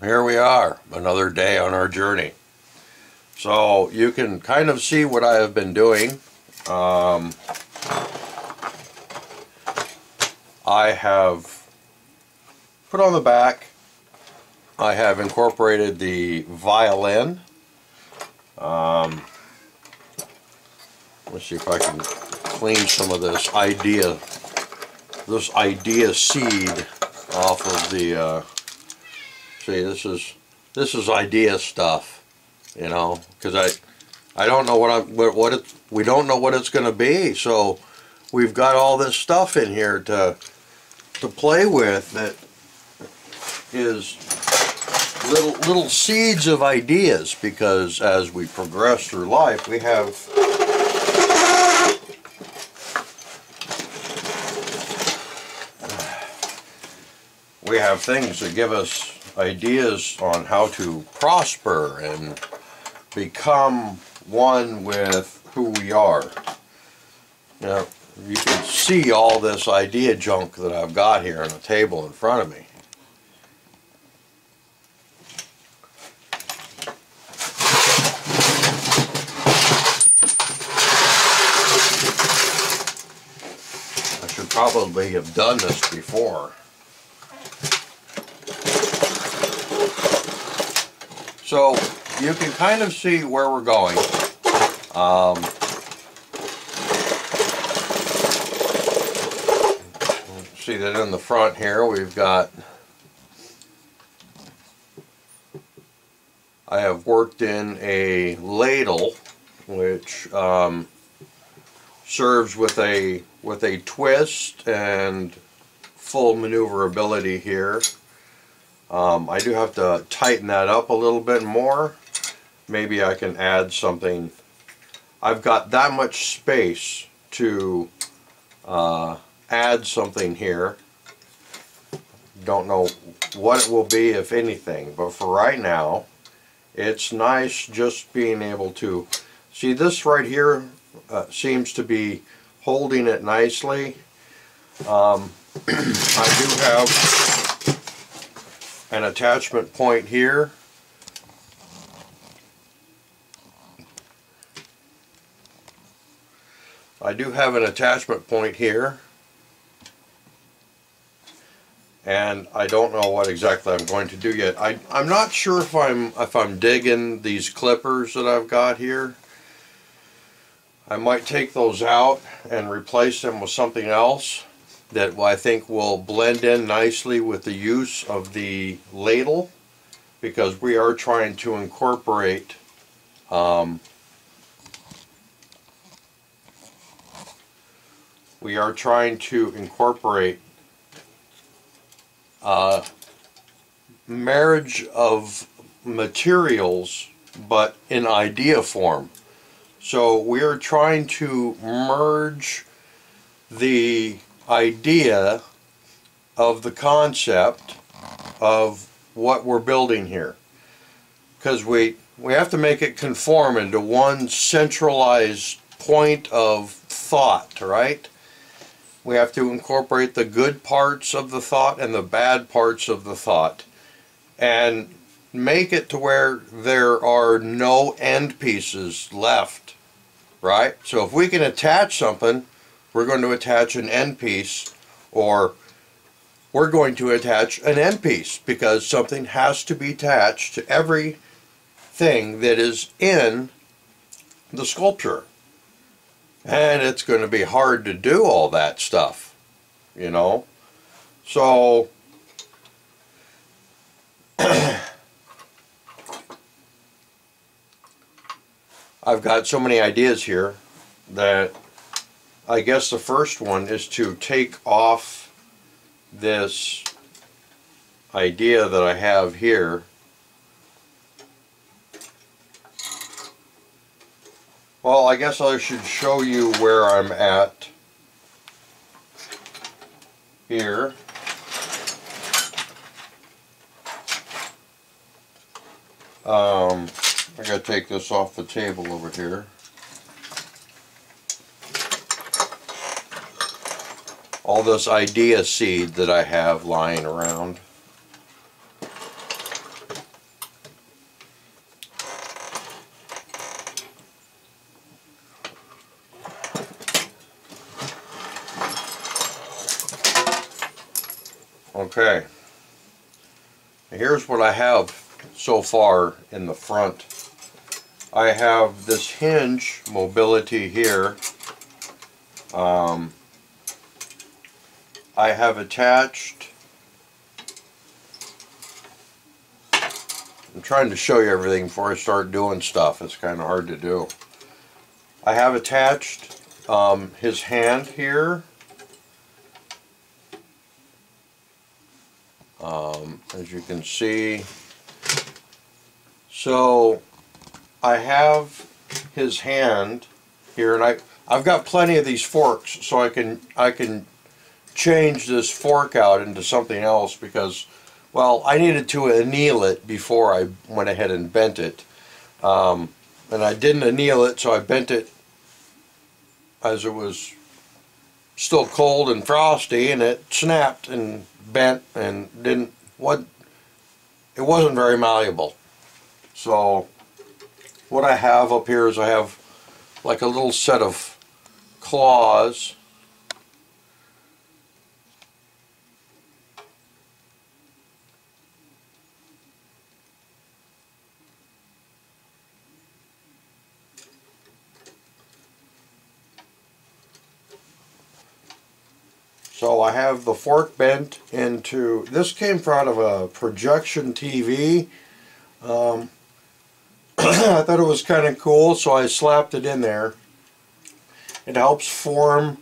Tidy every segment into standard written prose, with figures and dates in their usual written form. here we are, another day on our journey. So you can kind of see what I have been doing. I have put on the back, I have incorporated the violin. Let's see if I can clean some of this idea seed off of the see, this is idea stuff, you know, because I don't know we don't know what it's going to be, so we've got all this stuff in here to play with that is little seeds of ideas, because as we progress through life we have things that give us ideas on how to prosper and become one with who we are. Now, you can see all this idea junk that I've got here on the table in front of me. I should probably have done this before. So you can kind of see where we're going. See that in the front here we've got, I have worked in a ladle which serves with a twist and full maneuverability here. I do have to tighten that up a little bit more. Maybe I can add something. I've got that much space to add something here. Don't know what it will be, if anything, but for right now it's nice just being able to see this right here. Seems to be holding it nicely. I do have an attachment point here, and I don't know what exactly I'm going to do yet. I'm not sure if I'm digging these clippers that I've got here. I might take those out and replace them with something else that I think will blend in nicely with the use of the ladle, because we are trying to incorporate marriage of materials, but in idea form. So we are trying to merge the idea of the concept of what we're building here, because we have to make it conform into one centralized point of thought, right? We have to incorporate the good parts of the thought and the bad parts of the thought and make it to where there are no end pieces left, right? So if we can attach something, we're going to attach an end piece, because something has to be attached to everything that is in the sculpture. And it's going to be hard to do all that stuff, you know. So I've got so many ideas here that I guess the first one is to take off this idea that I have here. Well, I guess I should show you where I'm at here. I gotta take this off the table over here. All this idea seed that I have lying around. Okay, here's what I have so far in the front. I have this hinge mobility here. I have attached, I'm trying to show you everything before I start doing stuff. It's kind of hard to do. I have attached his hand here. As you can see. So I have his hand here, and I've got plenty of these forks, so I can change this fork out into something else because, well, I needed to anneal it before I went ahead and bent it, and I didn't anneal it, so I bent it as it was still cold and frosty, and it snapped and bent and it wasn't very malleable. So what I have up here is I have like a little set of claws. So I have the fork bent into, this came out of a projection TV. I thought it was kind of cool, so I slapped it in there. It helps form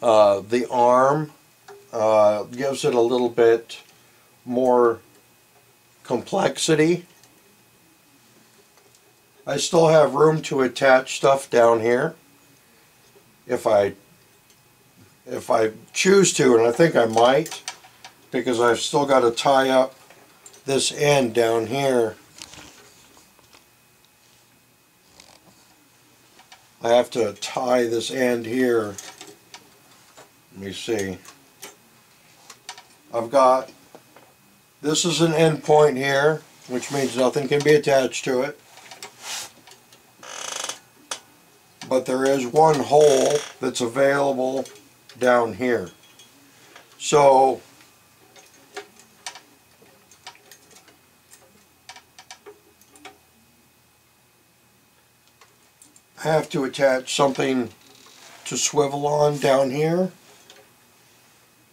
the arm, gives it a little bit more complexity. I still have room to attach stuff down here if I choose to, and I think I might, because I've still got to tie up this end down here. I have to tie this end here. Let me see. I've got, this is an end point here, which means nothing can be attached to it. But there is one hole that's available down here. So I have to attach something to swivel on down here,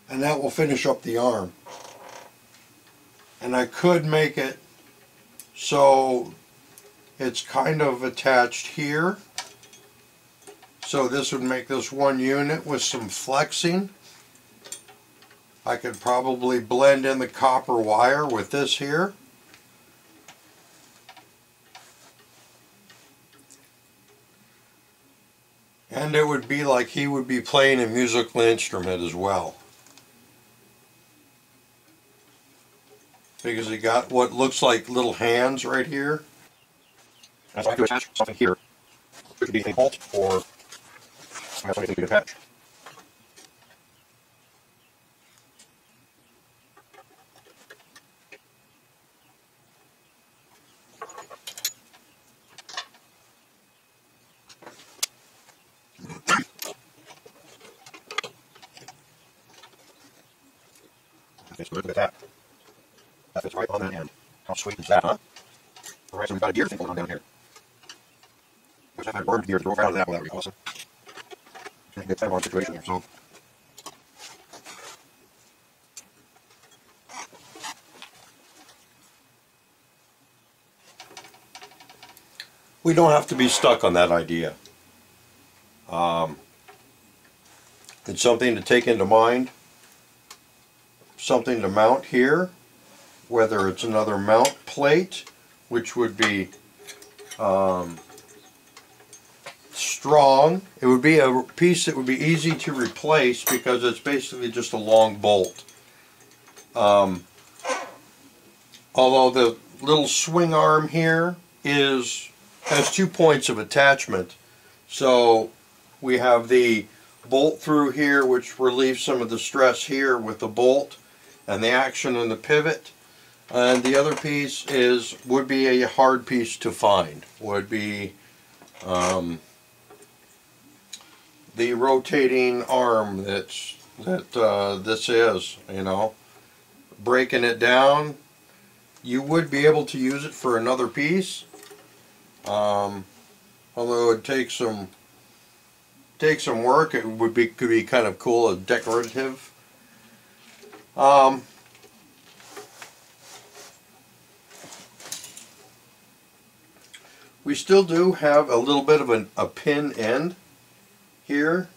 and that will finish up the arm. And I could make it so it's kind of attached here, so this would make this one unit with some flexing. I could probably blend in the copper wire with this here. And it would be like he would be playing a musical instrument as well, because he got what looks like little hands right here. And so I could attach something here. It could be a bolt or something to attach. Look at that. That fits right on that end. How sweet is that, huh? Alright, so we've got a deer thing going on down here. Wish I had a worm deer to drove out of that without replacing. It's a good time on situation here, so. We don't have to be stuck on that idea. It's something to take into mind. Something to mount here, whether it's another mount plate, which would be strong. It would be a piece that would be easy to replace because it's basically just a long bolt. Although the little swing arm here has 2 points of attachment, so we have the bolt through here, which relieves some of the stress here with the bolt and the action and the pivot. And the other piece would be a hard piece to find, would be the rotating arm that this is, you know. breaking it down, you would be able to use it for another piece, although it would take some work. It would be, could be kind of cool and decorative. We still do have a little bit of a pin end here,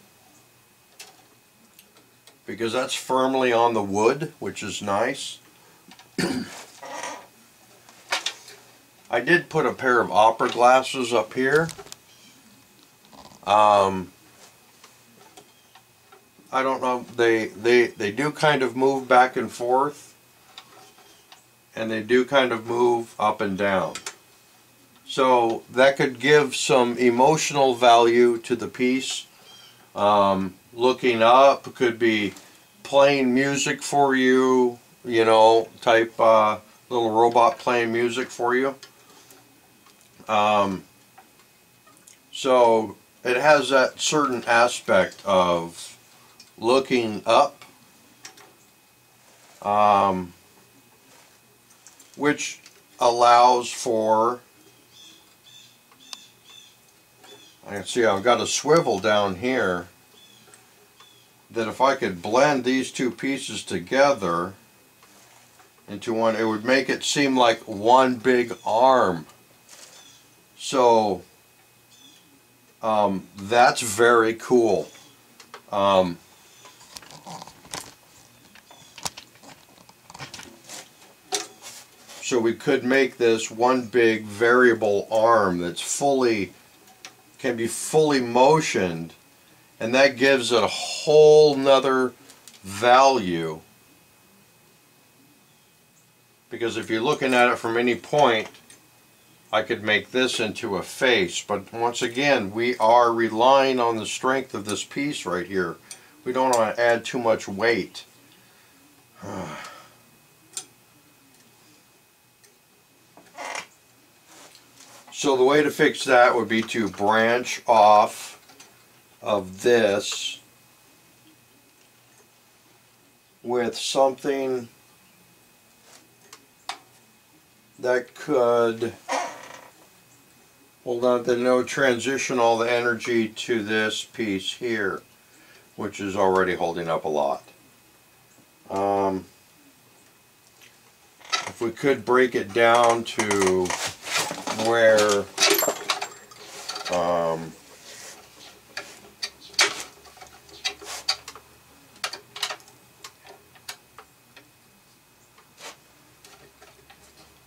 because that's firmly on the wood, which is nice. I did put a pair of opera glasses up here. I don't know, they do kind of move back and forth, and they do kind of move up and down. So that could give some emotional value to the piece. Looking up could be playing music for you, you know, type little robot playing music for you. So it has that certain aspect of looking up, which allows for, I can see I've got a swivel down here, that if I could blend these two pieces together into one, it would make it seem like one big arm. So that's very cool. So we could make this one big variable arm that's fully, can be fully motioned, and that gives it a whole nother value, because if you're looking at it from any point, I could make this into a face. But once again, we are relying on the strength of this piece right here. We don't want to add too much weight. So the way to fix that would be to branch off of this with something that could hold on to no transition all the energy to this piece here, which is already holding up a lot. If we could break it down to where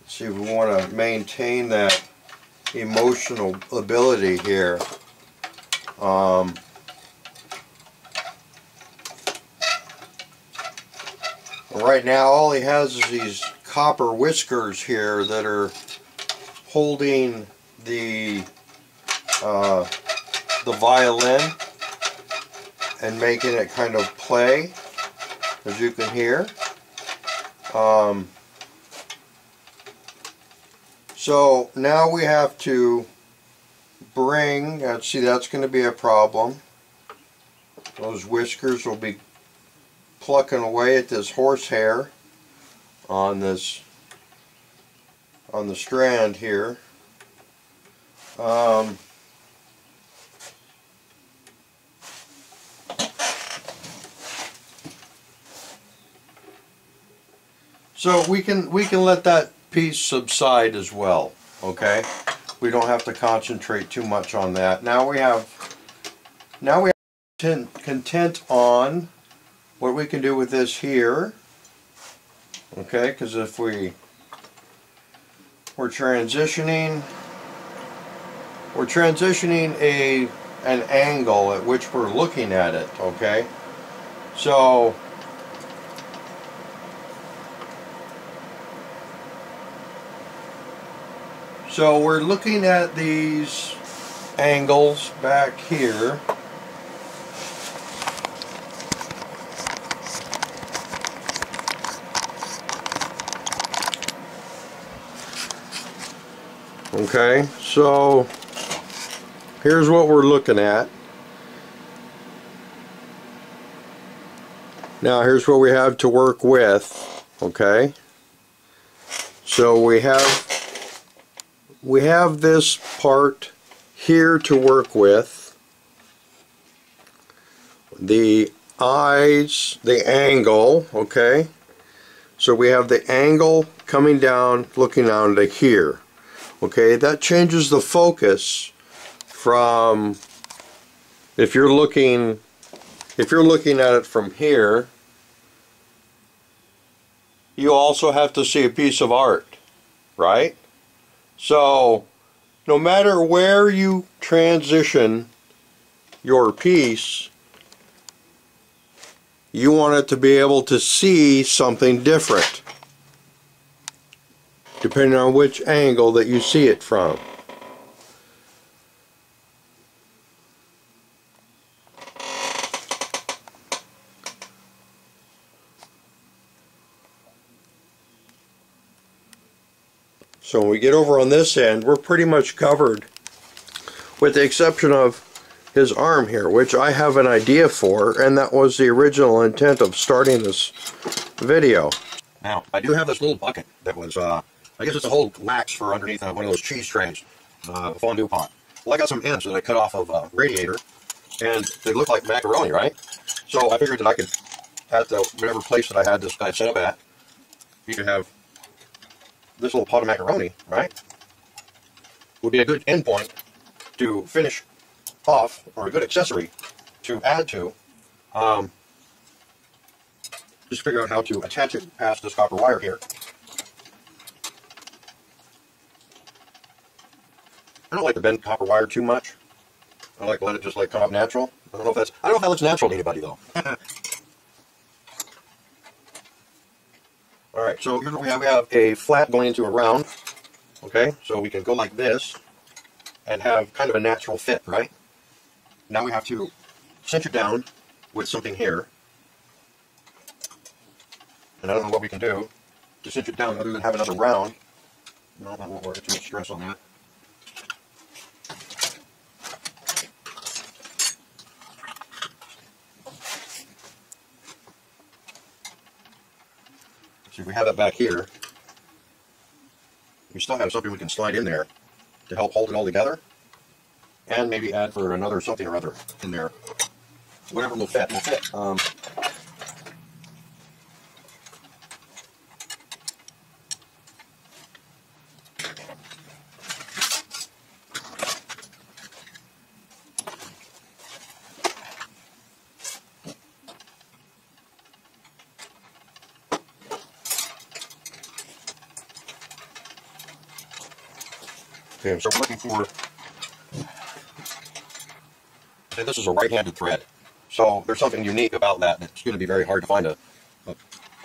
see, we want to maintain that emotional ability here. Right now, all he has is these copper whiskers here that are holding the violin and making it kind of play, as you can hear. So now we have to bring, let's see, that's going to be a problem. Those whiskers will be plucking away at this horsehair on this, on the strand here. So we can let that piece subside as well, okay? We don't have to concentrate too much on that. Now we have content on what we can do with this here, okay? Because if we're transitioning an angle at which we're looking at it, okay? So we're looking at these angles back here. Okay, so here's what we're looking at. Now here's what we have to work with. Okay, so we have this part here to work with, the eyes, the angle. Okay, so we have the angle coming down, looking down to here. Okay, that changes the focus from, if you're looking at it from here, you also have to see a piece of art, right? So no matter where you transition your piece, you want it to be able to see something different depending on which angle that you see it from. So when we get over on this end, we're pretty much covered with the exception of his arm here, which I have an idea for, and that was the original intent of starting this video. Now, I do have this little bucket that was, I guess it's a whole wax for underneath one of those cheese trays, fondue pot. Well, I got some ends that I cut off of a radiator, and they look like macaroni, right? So I figured that I could, at the whatever place that I had this guy set up at, you could have this little pot of macaroni, right, would be a good end point to finish off, or a good accessory to add to. Just figure out how to attach it past this copper wire here. I don't like to bend copper wire too much. I like to let it just like come up natural. I don't know if that looks natural to anybody though. Alright, so here's what we have. We have a flat going into a round. Okay, so we can go like this and have kind of a natural fit, right? Now we have to cinch it down with something here. And I don't know what we can do to cinch it down other than have another round. No, that won't work. Too much stress on that. So if we have that back here, we still have something we can slide in there to help hold it all together, and maybe add for another something or other in there. Whatever will fit, will fit. Okay, so we're looking for, and this is a right-handed thread, so there's something unique about that. It's going to be very hard to find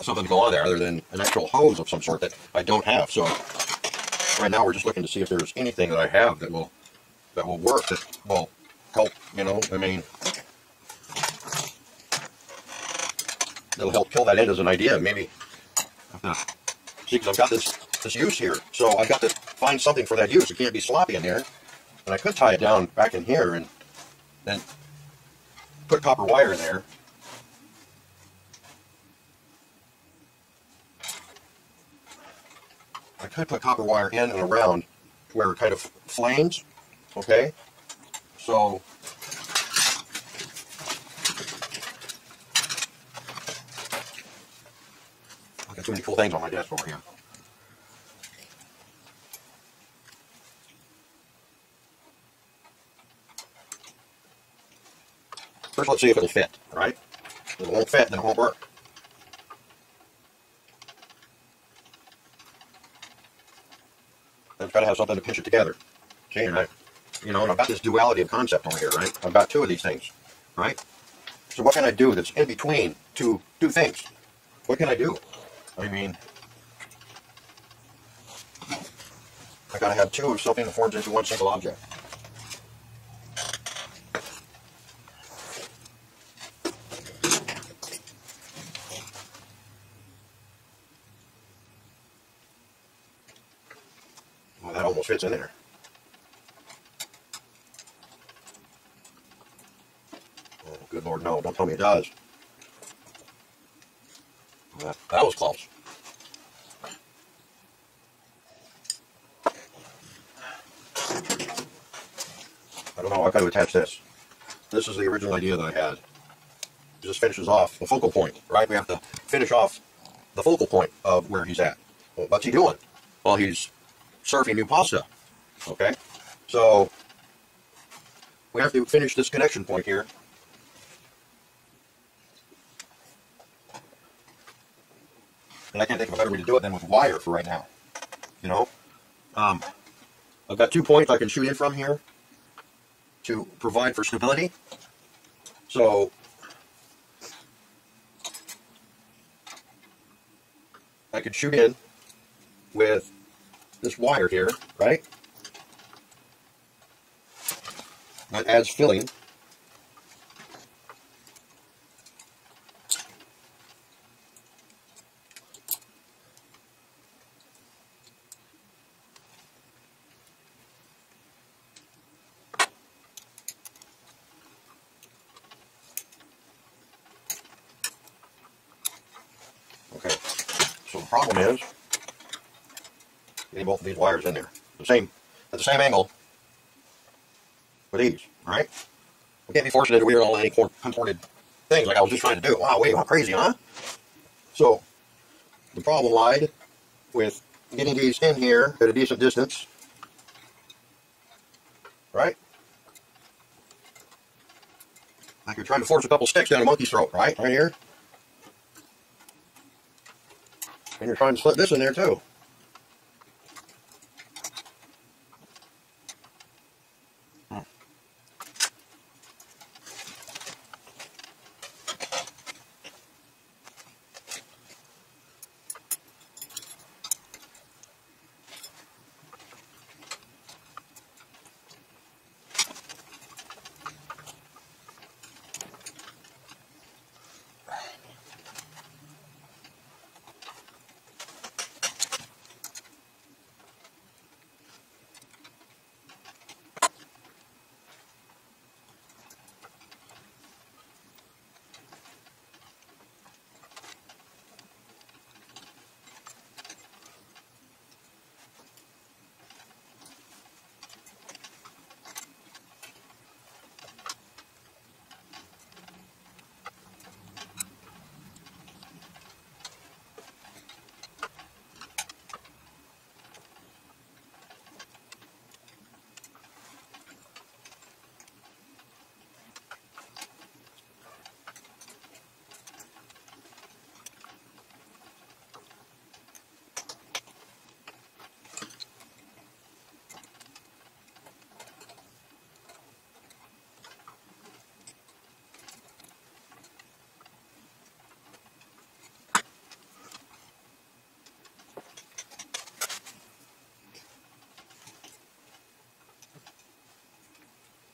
something to go on there other than an actual hose of some sort that I don't have. So right now we're just looking to see if there's anything that I have that will work, that will help, you know, I mean, that'll help kill that end as an idea. Maybe, see, because I've got this use here, so I've got to find something for that use. It can't be sloppy in there, and I could tie it down back in here and then put copper wire in there. I could put copper wire in and around where it kind of flames. Okay, so I've got too many cool things on my desk over here. First, let's see if it'll fit, right? If it won't fit, then it won't work. I've got to have something to pinch it together. See, and I've got this duality of concept on here, right? I've got two of these things, right? So what can I do that's in between two things? What can I do? I mean, I've got to have two of something that forms into one single object. Fits in there. Oh, good Lord, no, don't tell me it does. That was close. I don't know, I've got to attach this. This is the original idea that I had. This finishes off the focal point, right? We have to finish off the focal point of where he's at. Well, what's he doing? Well, he's surfing new pasta, okay? So we have to finish this connection point here. And I can't think of a better way to do it than with wire for right now, you know? I've got 2 points I can shoot in from here to provide for stability. So I could shoot in with this wire here, right? That adds filling. Okay, so the problem is getting both of these wires in there, at the same angle with these, right? We can't be forcing into weird all any contorted things like I was just trying to do. Wow, wait, I'm crazy, huh? So the problem lied with getting these in here at a decent distance, right? Like you're trying to force a couple sticks down a monkey's throat, right? Right here. And you're trying to slip this in there too.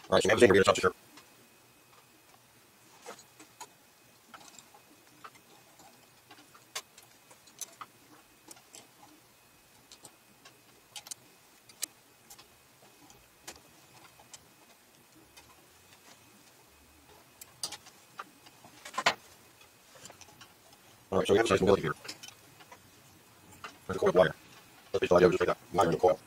Alright, so we have this intermediate substitute. Alright, so we have some stability here. There's a coiled wire. Let's be just take that wire in the coil.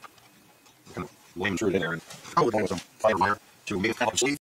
Kind of lame through it in there and probably one with some fiber wire to make it kind of sleeve.